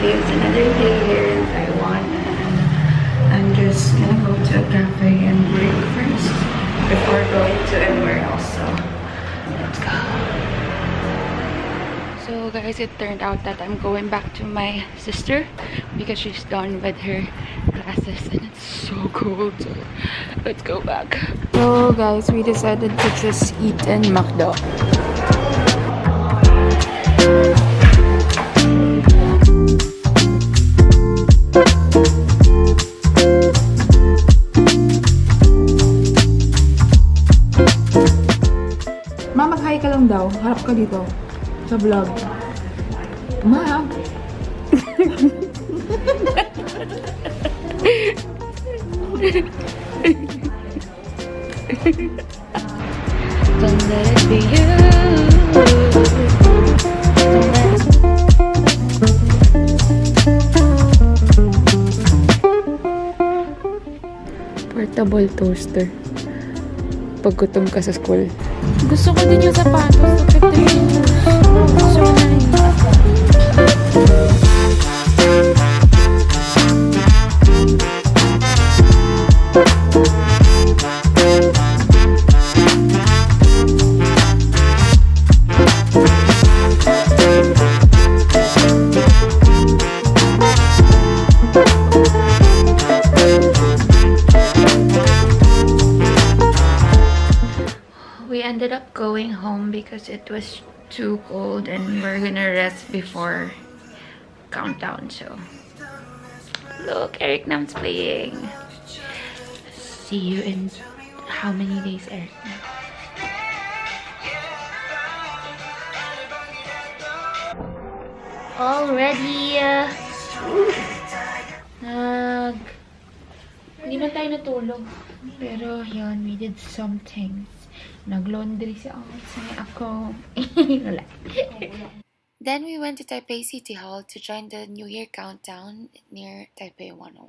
lives another day here in Taiwan, and I'm just gonna go to a cafe and break first before going to anywhere else, so let's go. So guys, it turned out that I'm going back to my sister because she's done with her classes and it's so cold, so let's go back. So guys, we decided to just eat in McDo. Mama, kain ka lang daw. Harap ka dito sa vlog. Ma! Don't let it be you. Portable toaster. Pag gutom ka sa school. Gusto ko din yung sapatos. So nice. Ended up going home because it was too cold and we're gonna rest before countdown. So look, Eric Nam's playing. See you in how many days, Eric Nam? Already hindi na tayo natulog. Pero yun, we did some things. Nag-laundry siya ako. Then we went to Taipei City Hall to join the New Year countdown near Taipei 101.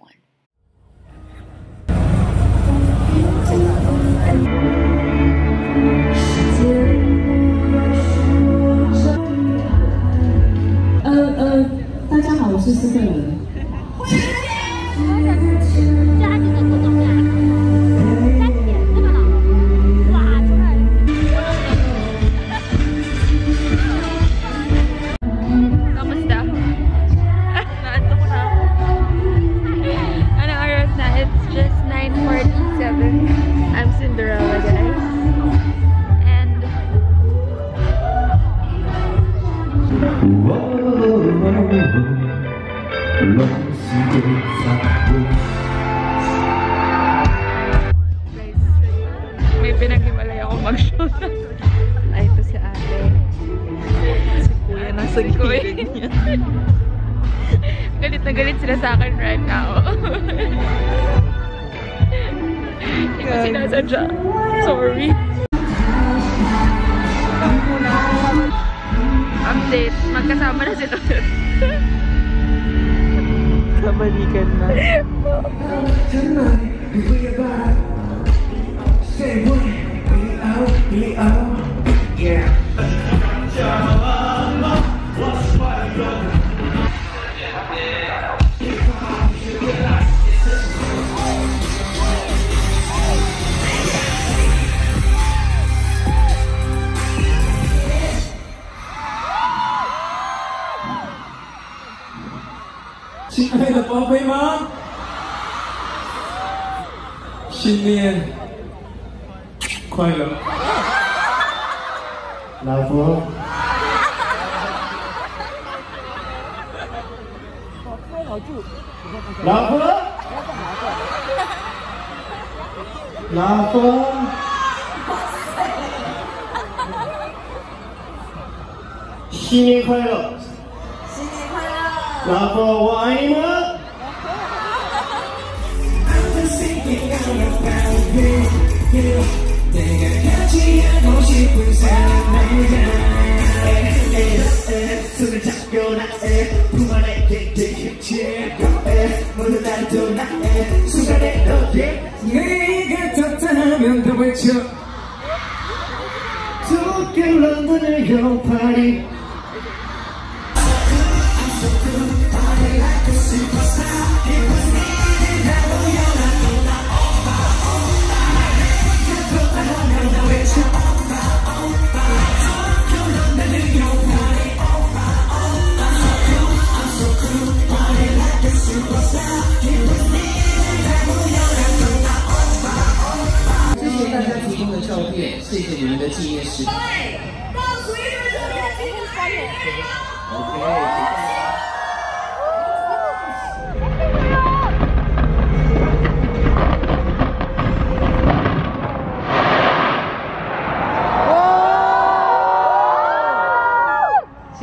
Galit na galit sila sa akin right now. Hindi ko sinasadya. Sorry. Update. Magkasama na sila. Kabalikan na. Yeah. Your party. I'm so good, I'm so good. 是一个有名的纪念事。对，倒数一分钟，今天三点。OK。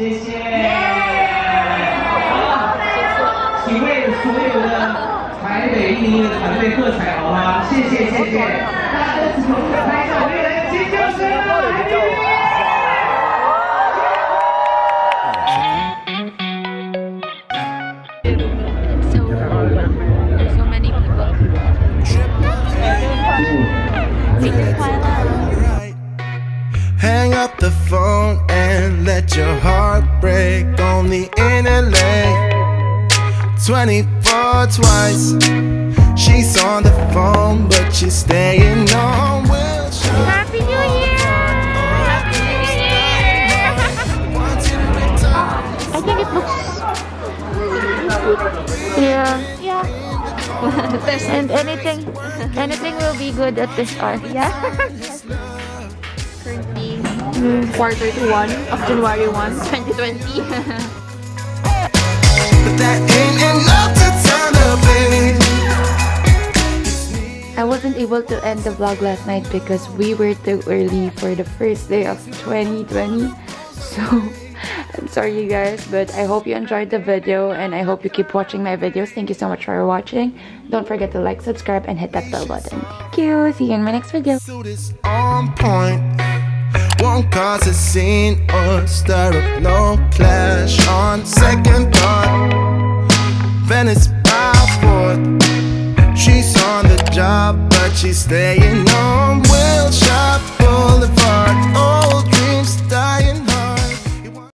101的团队喝彩好吗？谢谢谢谢，大家都从台上飞来尖叫声啊！ 24 twice. She's on the phone, but she's staying on. Happy New Year! Happy New Year! I think it looks. Yeah. Yeah. And anything will be good at this hour. Yeah. Currently, quarter to one of January 1, 2020. I wasn't able to end the vlog last night because we were too early for the first day of 2020. So I'm sorry you guys, but I hope you enjoyed the video and I hope you keep watching my videos. Thank you so much for watching. Don't forget to like, subscribe, and hit that bell button. Thank you. See you in my next video. Won't cause a scene or stir up, no clash on second thought. Venice by fourth. She's on the job, but she's staying on Wilshire Boulevard. Oh.